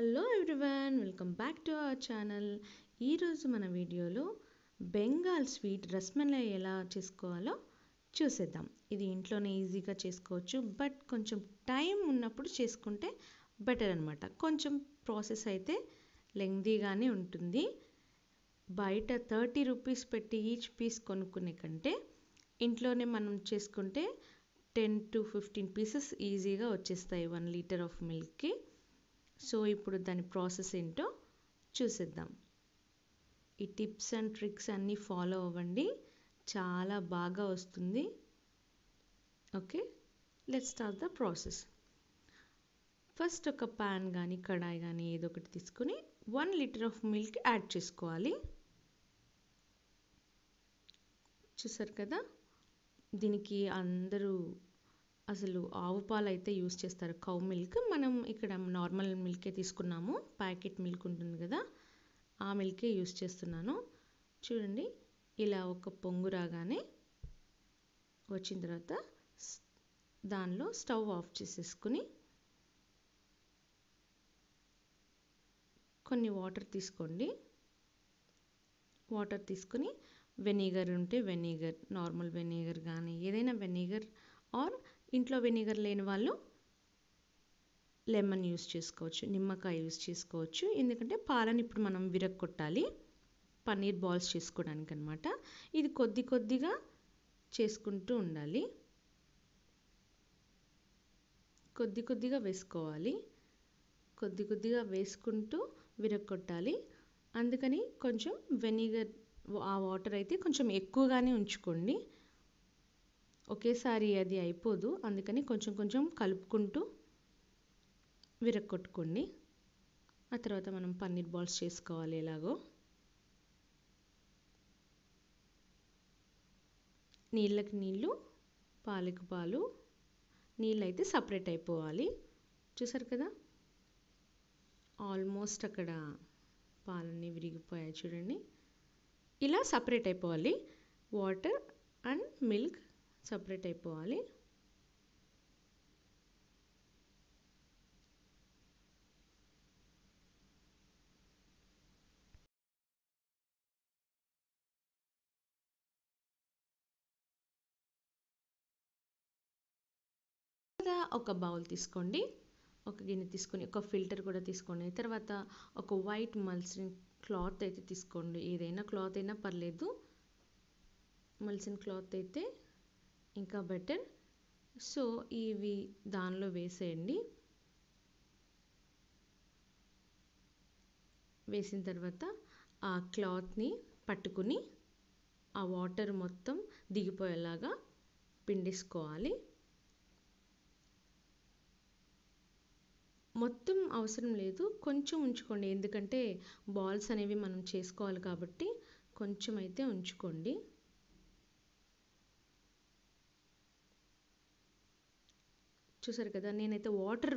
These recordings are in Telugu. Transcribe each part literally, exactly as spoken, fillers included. Hello everyone, welcome back to our channel. ఈరోజు మన వీడియోలో బెంగాల్ స్వీట్ రస్మలై ఎలా చేసుకోవాలో చూసేద్దాం. ఇది ఇంట్లోనే ఈజీగా చేసుకోవచ్చు, బట్ కొంచెం టైం ఉన్నప్పుడు చేసుకుంటే బెటర్ అనమాట. కొంచెం ప్రాసెస్ అయితే లెంగ్దీగానే ఉంటుంది. బయట థర్టీ రూపీస్ పెట్టి ఈచ్ పీస్ కొనుక్కునే కంటే ఇంట్లోనే మనం చేసుకుంటే టెన్ టు ఫిఫ్టీన్ పీసెస్ ఈజీగా వచ్చేస్తాయి వన్ లీటర్ ఆఫ్ మిల్క్కి. సో ఇప్పుడు దాని ప్రాసెస్ ఏంటో చూసేద్దాం. ఈ టిప్స్ అండ్ ట్రిక్స్ అన్నీ ఫాలో అవ్వండి, చాలా బాగా వస్తుంది. Okay, let's start the process. First ఒక ప్యాన్ కానీ కడాయి కానీ ఏదో ఒకటి తీసుకుని one litre of milk add చేసుకోవాలి. చూసారు కదా, దీనికి అందరూ అసలు ఆవు పాలు అయితే యూస్ చేస్తారు, కౌ మిల్క్. మనం ఇక్కడ నార్మల్ మిల్కే తీసుకున్నాము, ప్యాకెట్ మిల్క్ ఉంటుంది కదా, ఆ మిల్కే యూస్ చేస్తున్నాను. చూడండి, ఇలా ఒక పొంగు రాగానే వచ్చిన తర్వాత దానిలో స్టవ్ ఆఫ్ చేసేసుకుని కొన్ని వాటర్ తీసుకోండి. వాటర్ తీసుకుని వెనిగర్ ఉంటే వెనిగర్, నార్మల్ వెనిగర్ కానీ ఏదైనా వెనిగర్, ఆర్ ఇంట్లో వెనిగర్ లేని వాళ్ళు లెమన్ యూస్ చేసుకోవచ్చు, నిమ్మకాయ యూస్ చేసుకోవచ్చు. ఎందుకంటే పాలను ఇప్పుడు మనం విరగొట్టాలి పన్నీర్ బాల్స్ చేసుకోవడానికి అనమాట. ఇది కొద్ది కొద్దిగా చేసుకుంటూ ఉండాలి, కొద్ది కొద్దిగా వేసుకోవాలి, కొద్ది కొద్దిగా వేసుకుంటూ విరగొట్టాలి. అందుకని కొంచెం వెనిగర్, ఆ వాటర్ అయితే కొంచెం ఎక్కువగానే ఉంచుకోండి, ఒకేసారి అది అయిపోదు. అందుకని కొంచెం కొంచెం కలుపుకుంటూ విరగొట్టుకోండి. ఆ తర్వాత మనం పన్నీర్ బాల్స్ చేసుకోవాలి. ఎలాగో నీళ్ళకి నీళ్ళు, పాలకు పాలు, నీళ్ళు అయితే సపరేట్ అయిపోవాలి. చూసారు కదా, ఆల్మోస్ట్ అక్కడ పాలన్నీ విరిగిపోయాయి. చూడండి, ఇలా సపరేట్ అయిపోవాలి. వాటర్ అండ్ మిల్క్ సపరేట్ అయిపోవాలి. ఒక బౌల్ తీసుకోండి, ఒక గిన్నె తీసుకొని ఒక ఫిల్టర్ కూడా తీసుకోండి. తర్వాత ఒక వైట్ మల్సిన్ క్లాత్ అయితే తీసుకోండి, ఏదైనా క్లాత్ అయినా పర్లేదు, మల్సిన్ క్లాత్ అయితే ఇంకా బెటర్. సో ఇవి దానిలో వేసేయండి. వేసిన తర్వాత ఆ క్లాత్ని పట్టుకుని ఆ వాటర్ మొత్తం దిగిపోయేలాగా పిండేసుకోవాలి. మొత్తం అవసరం లేదు, కొంచెం ఉంచుకోండి, ఎందుకంటే బాల్స్ అనేవి మనం చేసుకోవాలి కాబట్టి కొంచెం అయితే ఉంచుకోండి. చూసారు కదా, నేనైతే వాటర్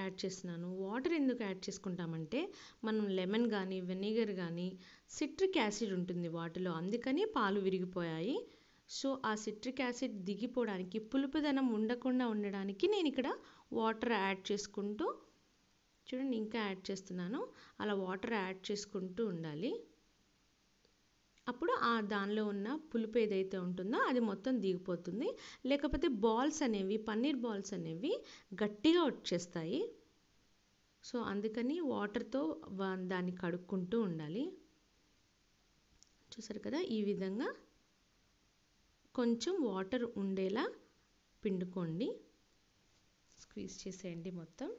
యాడ్ చేస్తున్నాను. వాటర్ ఎందుకు యాడ్ చేసుకుంటామంటే మనం లెమన్ కానీ వెనిగర్ కానీ సిట్రిక్ యాసిడ్ ఉంటుంది వాటిలో, అందుకని పాలు విరిగిపోయాయి. సో ఆ సిట్రిక్ యాసిడ్ దిగిపోవడానికి, పులుపుదనం ఉండకుండా ఉండడానికి నేను ఇక్కడ వాటర్ యాడ్ చేసుకుంటూ, చూడండి ఇంకా యాడ్ చేస్తున్నాను, అలా వాటర్ యాడ్ చేసుకుంటూ ఉండాలి. అప్పుడు ఆ దానిలో ఉన్న పులుపు ఏదైతే ఉంటుందో అది మొత్తం దిగిపోతుంది. లేకపోతే బాల్స్ అనేవి, పన్నీర్ బాల్స్ అనేవి గట్టిగా వచ్చేస్తాయి. సో అందుకని వాటర్తో దాన్ని కడుక్కుంటూ ఉండాలి. చూసారు కదా, ఈ విధంగా కొంచెం వాటర్ ఉండేలా పిండుకోండి, స్క్వీజ్ చేసేయండి మొత్తం.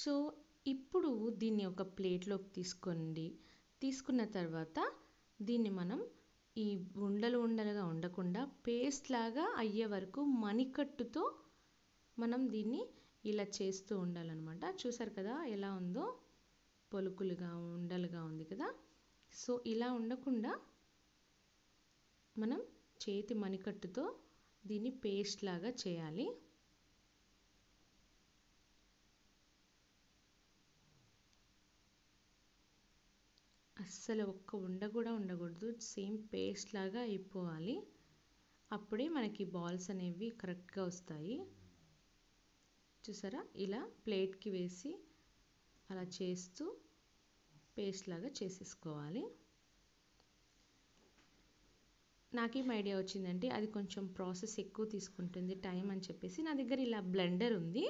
సో ఇప్పుడు దీన్ని ఒక ప్లేట్లోకి తీసుకోండి. తీసుకున్న తర్వాత దీన్ని మనం ఈ ఉండలు ఉండలుగా ఉండకుండా పేస్ట్ లాగా అయ్యే వరకు మణికట్టుతో మనం దీన్ని ఇలా చేస్తూ ఉండాలన్నమాట. చూసారు కదా ఎలా ఉందో, పొలుకులుగా ఉండలుగా ఉంది కదా. సో ఇలా ఉండకుండా మనం చేతి మణికట్టుతో దీన్ని పేస్ట్ లాగా చేయాలి. అస్సలు ఒక్క ఉండ కూడా ఉండకూడదు, సేమ్ పేస్ట్ లాగా అయిపోవాలి. అప్పుడే మనకి బాల్స్ అనేవి కరెక్ట్గా వస్తాయి. చూసారా, ఇలా ప్లేట్కి వేసి అలా చేస్తూ పేస్ట్ లాగా చేసేసుకోవాలి. నాకేం ఐడియా వచ్చిందంటే అది కొంచెం ప్రాసెస్ ఎక్కువ తీసుకుంటుంది టైం అని చెప్పేసి, నా దగ్గర ఇలా బ్లెండర్ ఉంది.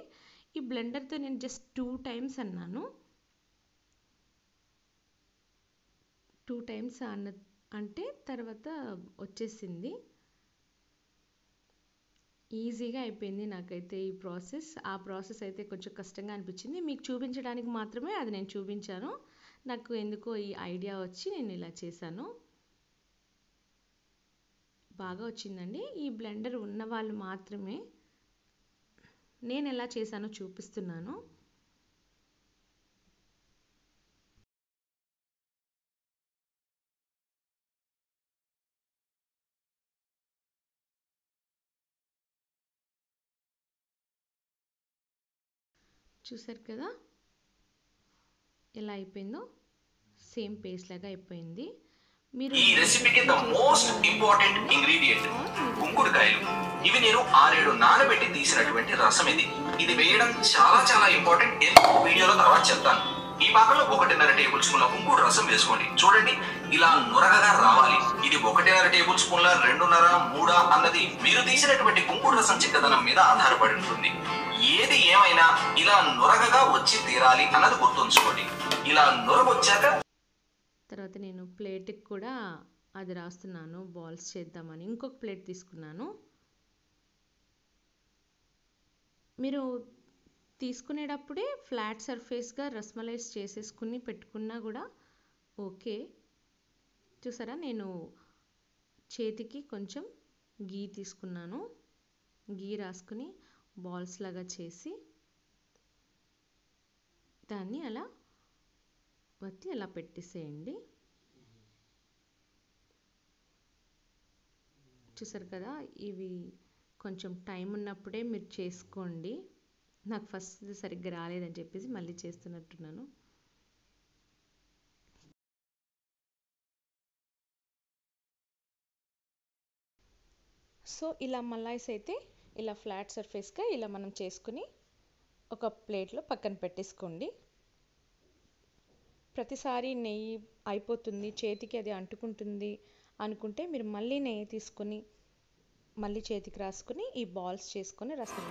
ఈ బ్లెండర్తో నేను జస్ట్ టూ టైమ్స్ అన్నాను. టూ టైమ్స్ అన్న అంటే తర్వాత వచ్చేసింది, ఈజీగా అయిపోయింది. నాకైతే ఈ ప్రాసెస్ ఆ ప్రాసెస్ అయితే కొంచెం కష్టంగా అనిపించింది. మీకు చూపించడానికి మాత్రమే అది నేను చూపించాను. నాకు ఎందుకో ఈ ఐడియా వచ్చి నేను ఇలా చేశాను. బాగా వచ్చిందండి. ఈ బ్లెండర్ ఉన్న వాళ్ళు మాత్రమే. నేను ఎలా చేశానో చూపిస్తున్నాను. చూసారు కదా ఎలా అయిపోయిందో, సేమ్ పేస్ట్ లాగా అయిపోయింది. మీరు ఈ రెసిపీకి ద మోస్ట్ ఇంపార్టెంట్ ఇంగ్రీడియంట్ కుంకుడుకాయలు. ఇవి నేను ఆరేడు నానబెట్టి తీసినటువంటి రసం. ఇది ఇది వేయడం చాలా చాలా ఇంపార్టెంట్. ఎందుకు వీడియోలో తర్వాత చెప్తాను. ఈ పాకలో ఒకటిన్నర టేబుల్ స్పూన్ల కుంకుడు రసం వేసుకోండి. చూడండి, ఇలా నురగగా రావాలి. ఇది ఒకటిన్నర టేబుల్ స్పూన్ల, రెండున్నర, మూడా అన్నది మీరు తీసినటువంటి కుంకుడు రసం చిక్కదనం మీద ఆధారపడి ఉంటుంది. ఏది ఏమైనా ఇలా నురగగా వచ్చి తీరాలి అన్నది గుర్తుంచుకోండి. ఇలా నురగొచ్చాక తర్వాత నేను ప్లేట్కి కూడా అది రాస్తున్నాను, బాల్స్ చేద్దామని. ఇంకొక ప్లేట్ తీసుకున్నాను. మీరు తీసుకునేటప్పుడే ఫ్లాట్ సర్ఫేస్గా రస్మలైస్ చేసేసుకుని పెట్టుకున్నా కూడా ఓకే. చూసారా, నేను చేతికి కొంచెం గీ తీసుకున్నాను. గీ రాసుకుని బాల్స్ లాగా చేసి దాన్ని అలా వత్తి అలా పెట్టేసేయండి. చూసారు కదా, ఇవి కొంచెం టైం ఉన్నప్పుడే మీరు చేసుకోండి. నాకు ఫస్ట్ సరిగ్గా రాలేదని చెప్పేసి మళ్ళీ చేస్తున్నట్టున్నాను. సో ఇలా మలాయిస్ అయితే ఇలా ఫ్లాట్ సర్ఫేస్గా ఇలా మనం చేసుకుని ఒక ప్లేట్లో పక్కన పెట్టేసుకోండి. ప్రతిసారి నెయ్యి అయిపోతుంది, చేతికి అది అంటుకుంటుంది అనుకుంటే మీరు మళ్ళీ నెయ్యి తీసుకొని మళ్ళీ చేతికి రాసుకుని ఈ బాల్స్ చేసుకొని రసం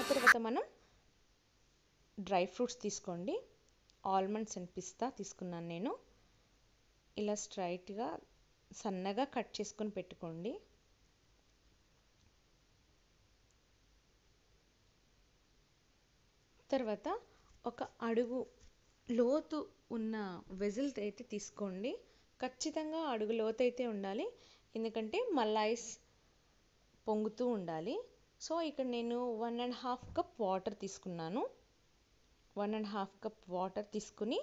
ఆ తర్వాత మనం డ్రై ఫ్రూట్స్ తీసుకోండి. ఆల్మండ్స్ అండ్ పిస్తా తీసుకున్నాను నేను. ఇలా స్ట్రైట్గా సన్నగా కట్ చేసుకొని పెట్టుకోండి. తర్వాత ఒక అడుగు లోతు ఉన్న వెజిల్ అయితే తీసుకోండి. ఖచ్చితంగా అడుగు లోతు అయితే ఉండాలి, ఎందుకంటే మలాయిస్ పొంగుతూ ఉండాలి. సో ఇక్కడ నేను one and half cup water తీసుకున్నాను. One and half cup water తీసుకుని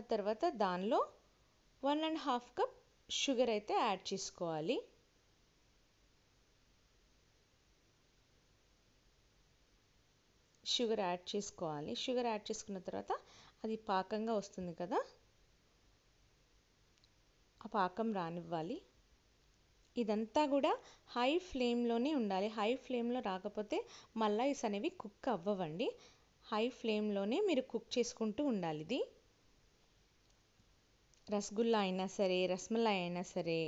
ఆ తర్వాత దానిలో one and half cup sugar అయితే యాడ్ చేసుకోవాలి. షుగర్ యాడ్ చేసుకోవాలి షుగర్ యాడ్ చేసుకున్న తర్వాత అది పాకంగా వస్తుంది కదా, ఆ పాకం రానివ్వాలి. ఇదంతా కూడా హై ఫ్లేమ్లోనే ఉండాలి. హై ఫ్లేమ్లో రాకపోతే మలాయిస్ అనేవి కుక్ అవ్వవండి. హై ఫ్లేమ్లోనే మీరు కుక్ చేసుకుంటూ ఉండాలి. ఇది రసగుల్లా అయినా సరే, రస్మలై అయినా సరే,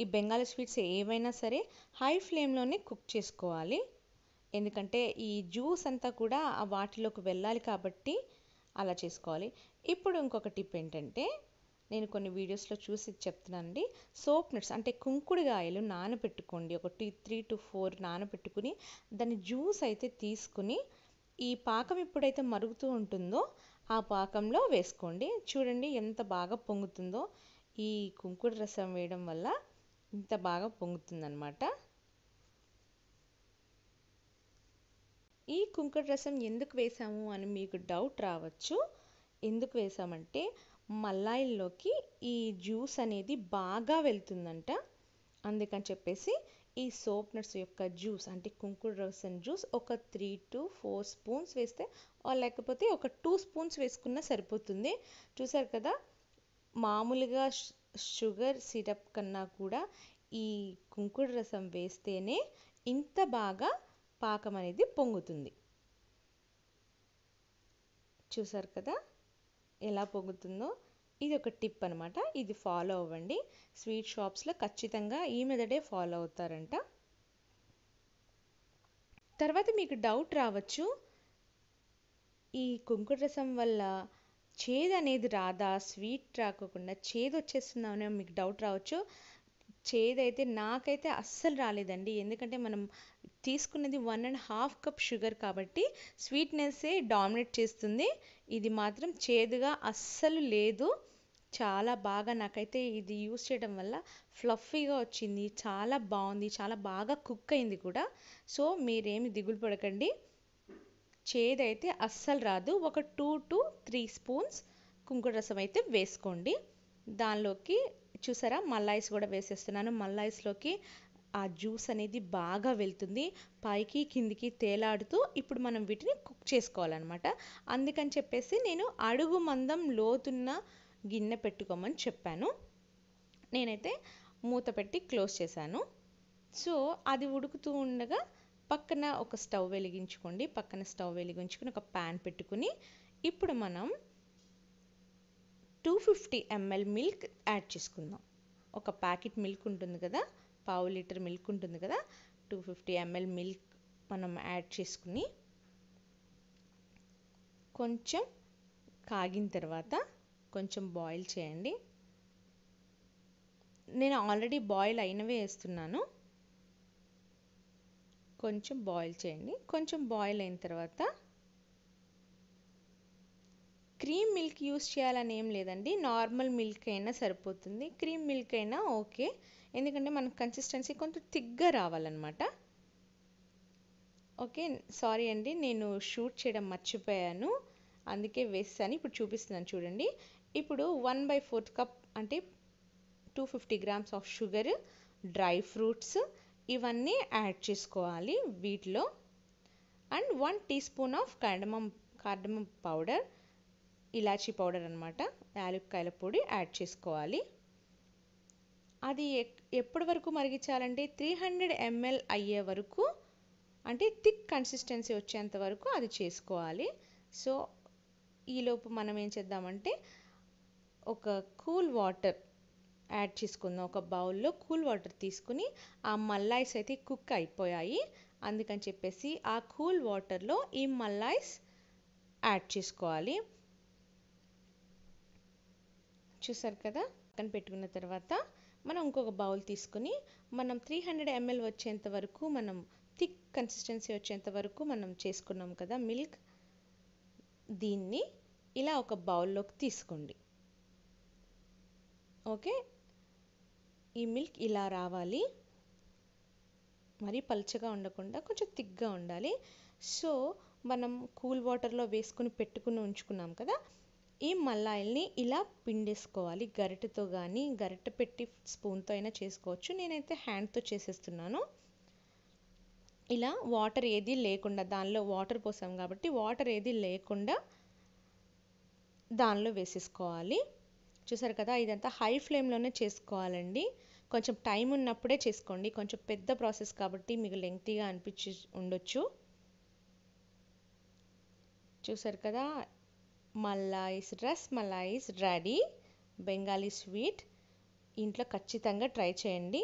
ఈ బెంగాలీ స్వీట్స్ ఏవైనా సరే హై ఫ్లేమ్లోనే కుక్ చేసుకోవాలి. ఎందుకంటే ఈ జ్యూస్ అంతా కూడా ఆ వాటిలోకి వెళ్ళాలి కాబట్టి అలా చేసుకోవాలి. ఇప్పుడు ఇంకొక టిప్ ఏంటంటే, నేను కొన్ని వీడియోస్లో చూసి చెప్తున్నానండి. సోప్ నట్స్ అంటే కుంకుడుగాయలు నానబెట్టుకోండి. ఒక టీ త్రీ టు ఫోర్ నానబెట్టుకుని దాని జ్యూస్ అయితే తీసుకుని ఈ పాకం ఎప్పుడైతే మరుగుతూ ఉంటుందో ఆ పాకంలో వేసుకోండి. చూడండి ఎంత బాగా పొంగుతుందో. ఈ కుంకుడు రసం వేయడం వల్ల ఇంత బాగా పొంగుతుందన్నమాట. ఈ కుంకుడు రసం ఎందుకు వేసాము అని మీకు డౌట్ రావచ్చు. ఎందుకు వేసామంటే మలాయిల్లోకి ఈ జ్యూస్ అనేది బాగా వెళ్తుందంట. అందుకని చెప్పేసి ఈ సోప్ నట్స్ యొక్క జ్యూస్ అంటే కుంకుడు రసం జ్యూస్ ఒక త్రీ టు ఫోర్ స్పూన్స్ వేస్తే లేకపోతే ఒక టూ స్పూన్స్ వేసుకున్నా సరిపోతుంది. చూసారు కదా, మామూలుగా షుగర్ సిరప్ కన్నా కూడా ఈ కుంకుడు రసం వేస్తేనే ఇంత బాగా పాకం అనేది పొంగుతుంది. చూసారు కదా ఎలా పొంగుతుందో, ఇది ఒక టిప్ అనమాట. ఇది ఫాలో అవ్వండి, స్వీట్ షాప్స్లో ఖచ్చితంగా ఈ మెథడే ఫాలో అవుతారంట. తర్వాత మీకు డౌట్ రావచ్చు, ఈ కుంకుడు రసం వల్ల చేదు అనేది రాదా, స్వీట్ రాకుండా చేదు వచ్చేస్తుందా మీకు డౌట్ రావచ్చు. చేదైతే నాకైతే అస్సలు రాలేదండి, ఎందుకంటే మనం తీసుకున్నది one and half cup sugar కాబట్టి స్వీట్నెస్సే డామినేట్ చేస్తుంది. ఇది మాత్రం చేదుగా అస్సలు లేదు, చాలా బాగా నాకైతే ఇది యూస్ చేయడం వల్ల ఫ్లఫీగా వచ్చింది, చాలా బాగుంది, చాలా బాగా కుక్ అయింది కూడా. సో మీరేమి దిగులు పడకండి, చేదైతే అస్సలు రాదు. ఒక టూ టు త్రీ స్పూన్స్ కుంకుడు రసం అయితే వేసుకోండి. దానిలోకి చూసారా మల్లాయిస్ కూడా వేసేస్తున్నాను, మల్లాయిస్లోకి ఆ జ్యూస్ అనేది బాగా వెళ్తుంది, పైకి కిందికి తేలాడుతూ ఇప్పుడు మనం వీటిని కుక్ చేసుకోవాలన్నమాట. అందుకని చెప్పేసి నేను అడుగు మందం లోతున్న గిన్నె పెట్టుకోమని చెప్పాను. నేనైతే మూత పెట్టి క్లోజ్ చేశాను. సో అది ఉడుకుతూ ఉండగా పక్కన ఒక స్టవ్ వెలిగించుకోండి. పక్కన స్టవ్ వెలిగించుకుని ఒక ప్యాన్ పెట్టుకుని ఇప్పుడు మనం two fifty ml milk add చేసుకుందాం. ఒక ప్యాకెట్ మిల్క్ ఉంటుంది కదా, పావు లీటర్ మిల్క్ ఉంటుంది కదా, టూ ఫిఫ్టీ ఎంఎల్ మిల్క్ మనం యాడ్ చేసుకుని కొంచెం కాగిన తర్వాత కొంచెం బాయిల్ చేయండి. నేను ఆల్రెడీ బాయిల్ అయినవే వేస్తున్నాను, కొంచెం బాయిల్ చేయండి. కొంచెం బాయిల్ అయిన తర్వాత క్రీమ్ మిల్క్ యూస్ చేయాలని ఏం లేదండి, నార్మల్ మిల్క్ అయినా సరిపోతుంది, క్రీమ్ మిల్క్ అయినా ఓకే, ఎందుకంటే మనకు కన్సిస్టెన్సీ కొంచెం థిక్గా రావాలన్నమాట. ఓకే, సారీ అండి, నేను షూట్ చేయడం మర్చిపోయాను, అందుకే వేస్తాను, ఇప్పుడు చూపిస్తున్నాను చూడండి. ఇప్పుడు వన్ బై ఫోర్త్ కప్ అంటే two fifty grams of sugar, dry fruits ఇవన్నీ యాడ్ చేసుకోవాలి వీటిలో, and one teaspoon of cardamom cardamom powder, ఇలాచీ పౌడర్ అనమాట, యాలుక్కాయల పొడి యాడ్ చేసుకోవాలి. అది ఎప్పటి వరకు మరిగించాలంటే త్రీ హండ్రెడ్ ఎంఎల్ అయ్యే వరకు, అంటే థిక్ కన్సిస్టెన్సీ వచ్చేంత వరకు అది చేసుకోవాలి. సో ఈలోపు మనం ఏం చేద్దామంటే ఒక కూల్ వాటర్ యాడ్ చేసుకుందాం. ఒక బౌల్లో కూల్ వాటర్ తీసుకుని, ఆ మల్లాయిస్ అయితే కుక్ అయిపోయాయి అందుకని చెప్పేసి ఆ కూల్ వాటర్లో ఈ మల్లాయిస్ యాడ్ చేసుకోవాలి. చూసారు కదా, పక్కన పెట్టుకున్న తర్వాత మనం ఇంకొక బౌల్ తీసుకుని మనం త్రీ హండ్రెడ్ ఎంఎల్ వచ్చేంత వరకు, మనం థిక్ కన్సిస్టెన్సీ వచ్చేంత వరకు మనం చేసుకున్నాం కదా మిల్క్, దీన్ని ఇలా ఒక బౌల్లోకి తీసుకోండి. ఓకే, ఈ మిల్క్ ఇలా రావాలి, మరీ పలుచగా ఉండకుండా కొంచెం థిక్గా ఉండాలి. సో మనం కూల్ వాటర్లో వేసుకుని పెట్టుకుని ఉంచుకున్నాం కదా, ఈ మల్లాయిల్ని ఇలా పిండేసుకోవాలి గరిటెతో, కానీ గరిటె పెట్టి స్పూన్తో అయినా చేసుకోవచ్చు, నేనైతే హ్యాండ్తో చేసేస్తున్నాను. ఇలా వాటర్ ఏది లేకుండా, దానిలో వాటర్ పోసాం కాబట్టి వాటర్ ఏది లేకుండా దానిలో వేసేసుకోవాలి. చూసారు కదా, ఇదంతా హై ఫ్లేమ్లోనే చేసుకోవాలండి, కొంచెం టైం ఉన్నప్పుడే చేసుకోండి, కొంచెం పెద్ద ప్రాసెస్ కాబట్టి మీకు లెంగ్తీగా అనిపించి ఉండొచ్చు. చూసారు కదా, మల్లాయిస్ రస్మలాయిస్ రెడీ, బెంగాలీ స్వీట్. ఇంట్లో ఖచ్చితంగా ట్రై చేయండి.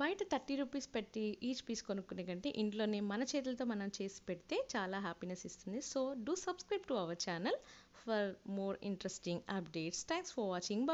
బయట థర్టీ రూపీస్ పెట్టి ఈచ్ పీస్ కొనుక్కునే కంటే ఇంట్లోనే మన చేతులతో మనం చేసి పెడితే చాలా హ్యాపీనెస్ ఇస్తుంది. So do subscribe to our channel for more interesting updates. Thanks for watching.